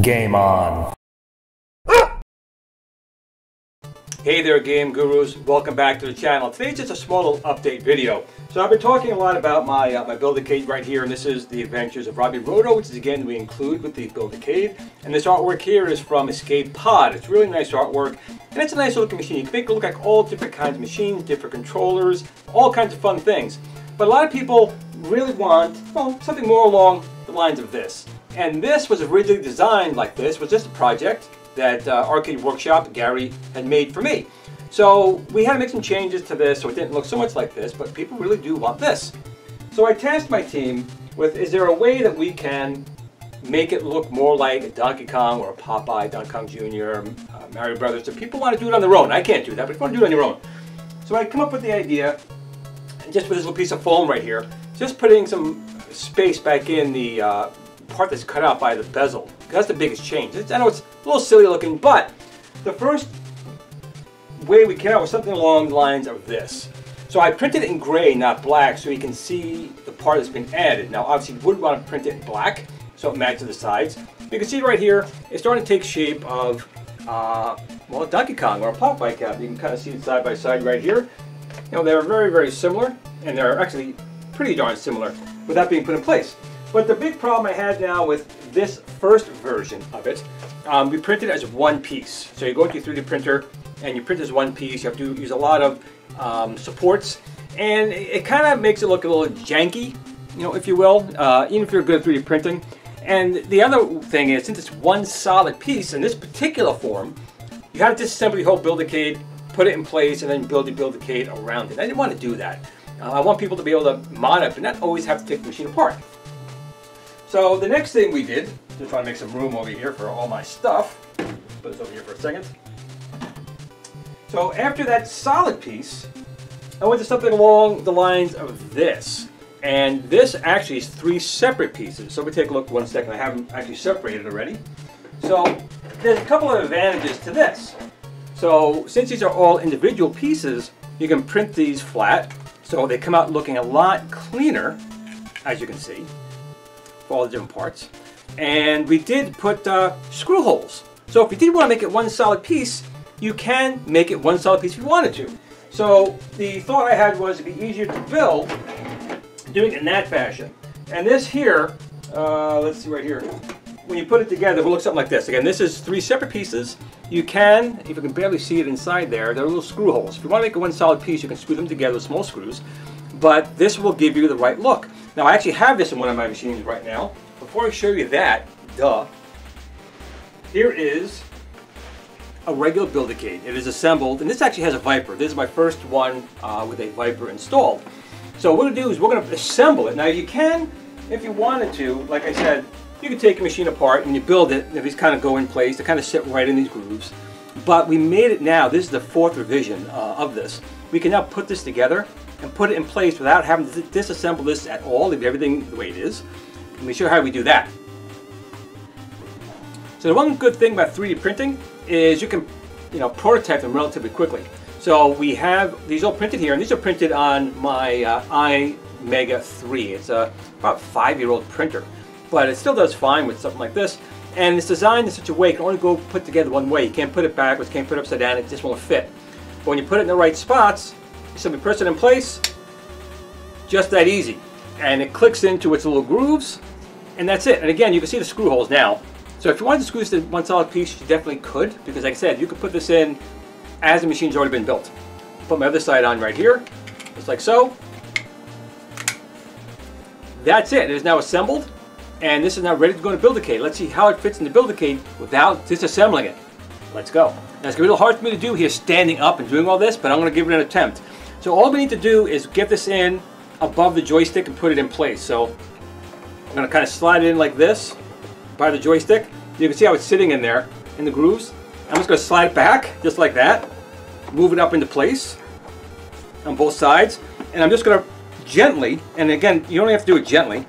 Game on. Hey there, game gurus. Welcome back to the channel. Today's just a small little update video. So I've been talking a lot about my my Build-A-Cade right here, and this is the Adventures of Robby Roto, which is again we include with the Build-A-Cade. And this artwork here is from Escape Pod. It's really nice artwork, and it's a nice looking machine. You can make it look like all different kinds of machines, different controllers, all kinds of fun things. But a lot of people really want, well, something more along the lines of this. And this was originally designed like this. It was just a project that Arcade Workshop, Gary, had made for me. So we had to make some changes to this so it didn't look so much like this, but people really do want this. So I tasked my team with, is there a way that we can make it look more like a Donkey Kong or a Popeye, Donkey Kong Jr., Mario Brothers. So people want to do it on their own. I can't do that, but if you want to do it on your own. So I come up with the idea, and just with this little piece of foam right here, just putting some space back in the part that's cut out by the bezel. That's the biggest change. I know it's a little silly looking, but the first way we came out was something along the lines of this. So I printed it in gray, not black, so you can see the part that's been added. Now obviously you wouldn't want to print it in black, so it matches the sides. You can see right here, it's starting to take shape of, well, a Donkey Kong or a Popeye cap. You can kind of see it side by side right here. You know, they're very, very similar, and they're actually pretty darn similar without being put in place. But the big problem I had now with this first version of it, we print it as one piece. So you go to your 3D printer and you print as one piece. You have to use a lot of supports, and it kind of makes it look a little janky, you know, if you will, even if you're good at 3D printing. And the other thing is, since it's one solid piece in this particular form, you have to disassemble the whole Build-A-Cade, put it in place, and then build the Build-A-Cade around it. I didn't want to do that. I want people to be able to mod it, but not always have to take the machine apart. So the next thing we did, just trying to make some room over here for all my stuff. Put this over here for a second. So after that solid piece, I went to something along the lines of this. And this actually is three separate pieces. So we take a look 1 second. I haven't actually separated already. So there's a couple of advantages to this. So since these are all individual pieces, you can print these flat. So they come out looking a lot cleaner, as you can see, all the different parts. And we did put screw holes. So if you did want to make it one solid piece, you can make it one solid piece if you wanted to. So the thought I had was it'd be easier to build doing it in that fashion. And this here, let's see right here. When you put it together, it will look something like this. Again, this is three separate pieces. You can, if you can barely see it inside there, there are little screw holes. If you want to make it one solid piece, you can screw them together with small screws. But this will give you the right look. Now I actually have this in one of my machines right now. Before I show you that, here is a regular Build-A-Cade. It is assembled, and this actually has a Viper. This is my first one with a Viper installed. So what we're gonna do is we're gonna assemble it. Now you can, if you wanted to, like I said, you can take a machine apart and you build it, and these kind of go in place, they kind of sit right in these grooves. But we made it now, this is the fourth revision of this. We can now put this together and put it in place without having to disassemble this at all, leave everything the way it is. Let me show you how we do that. So the one good thing about 3D printing is you can, you know, prototype them relatively quickly. So we have these all printed here, and these are printed on my iMega 3. It's a about 5-year-old printer, but it still does fine with something like this. And it's designed in such a way it can only go put together one way. You can't put it backwards, can't put it upside down, it just won't fit. But when you put it in the right spots, simply press it in place, just that easy, and it clicks into its little grooves, and that's it. And again, you can see the screw holes now. So if you wanted to screw this to one solid piece, you definitely could, because like I said, you could put this in as the machine's already been built. Put my other side on right here, just like so. That's it. It is now assembled, and this is now ready to go into Build-A-Cade. Let's see how it fits in the Build-A-Cade without disassembling it. Let's go. Now it's gonna be a little hard for me to do here standing up and doing all this, but I'm gonna give it an attempt. So all we need to do is get this in above the joystick and put it in place. So I'm going to kind of slide it in like this by the joystick. You can see how it's sitting in there in the grooves. I'm just going to slide it back just like that, move it up into place on both sides. And I'm just going to gently, and again, you only have to do it gently,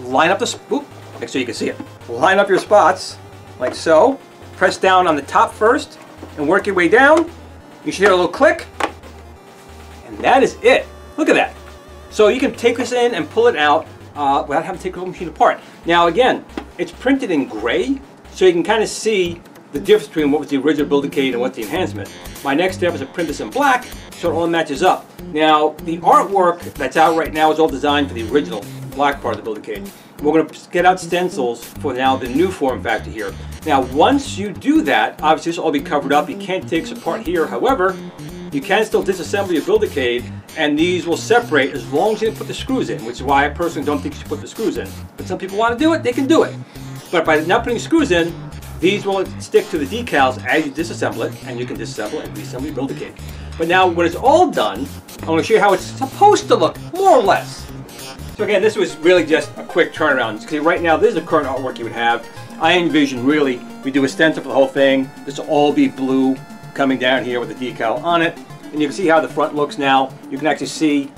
line up the, make sure you can see it, line up your spots like so. Press down on the top first and work your way down. You should hear a little click. And that is it. Look at that. So you can take this in and pull it out without having to take the whole machine apart. Now again, it's printed in gray, So you can kind of see the difference between what was the original Build-A-Cade and what's the enhancement. My next step is to print this in black so it all matches up. Now, the artwork that's out right now is all designed for the original black part of the Build-A-Cade. We're going to get out stencils for now the new form factor here. Now, once you do that, obviously this will all be covered up. You can't take this apart here. However, you can still disassemble your Build-A-Cade, and these will separate as long as you put the screws in, which is why I personally don't think you should put the screws in. But some people want to do it, they can do it. But by not putting screws in, these will stick to the decals as you disassemble it, and you can disassemble and reassemble your Build-A-Cade. But now, when it's all done, I'm going to show you how it's supposed to look, more or less. So again, this was really just a quick turnaround. Because right now, this is the current artwork you would have. I envision, really, we do a stencil for the whole thing. This will all be blue, coming down here with a decal on it. And you can see how the front looks now. You can actually see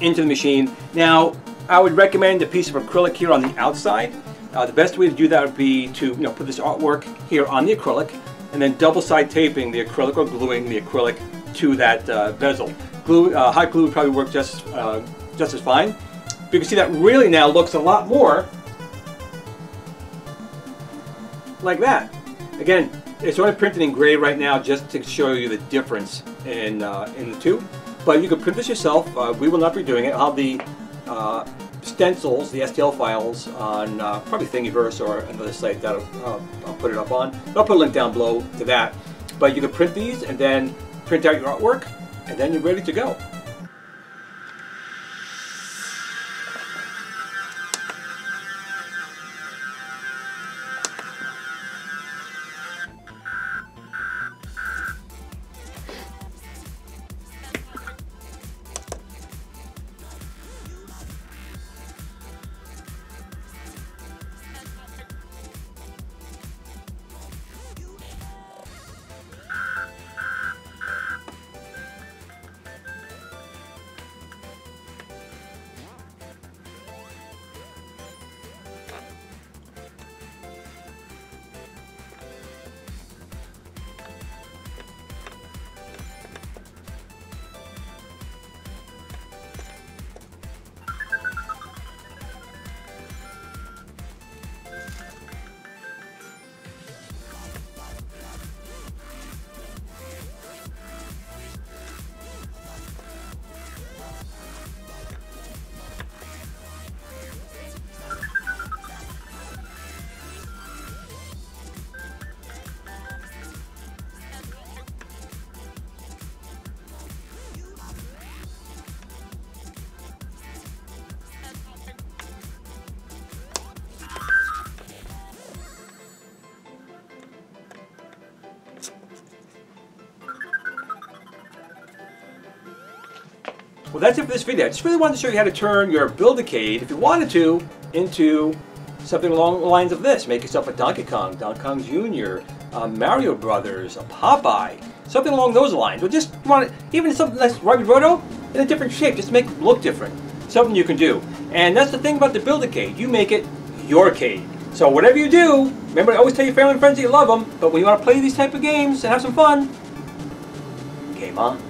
into the machine. Now, I would recommend a piece of acrylic here on the outside. The best way to do that would be to put this artwork here on the acrylic, and then double-side taping the acrylic or gluing the acrylic to that bezel. Hot glue would probably work just as fine. But you can see that really now looks a lot more like that. Again, it's only printed in gray right now just to show you the difference in the two. But you can print this yourself. We will not be doing it. I'll have the stencils, the STL files, on probably Thingiverse or another site that I'll put it up on. But I'll put a link down below to that. But you can print these and then print out your artwork, and then you're ready to go. Well, that's it for this video. I just really wanted to show you how to turn your Build-A-Cade, if you wanted to, into something along the lines of this. Make yourself a Donkey Kong Jr., Mario Brothers, a Popeye, something along those lines. Or just want to, even something like Robby Roto in a different shape, just make it look different. Something you can do. And that's the thing about the Build-A-Cade. You make it your cade. So whatever you do, remember to always tell your family and friends that you love them, but when you want to play these type of games and have some fun, game on.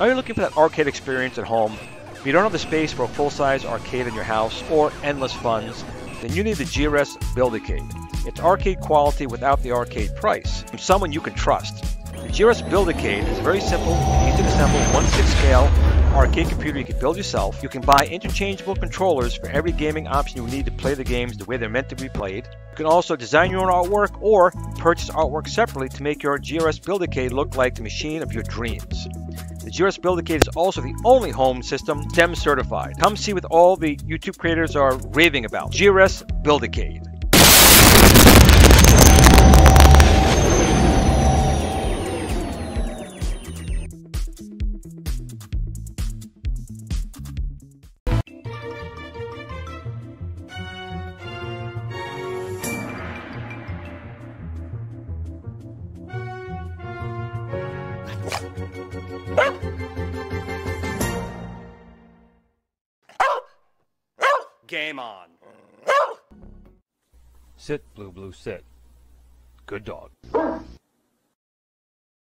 Are you looking for that arcade experience at home? If you don't have the space for a full-size arcade in your house or endless funds, then you need the GRS Build-A-Cade. It's arcade quality without the arcade price, from someone you can trust. The GRS Build-A-Cade is very simple and easy to assemble 1/6 scale arcade computer you can build yourself. You can buy interchangeable controllers for every gaming option you need to play the games the way they're meant to be played. You can also design your own artwork or purchase artwork separately to make your GRS Build-A-Cade look like the machine of your dreams. The GRS Build-A-Cade is also the only home system STEM certified. Come see what all the YouTube creators are raving about. GRS Build-A-Cade. Game on. Sit, Blue Blue, sit. Good dog.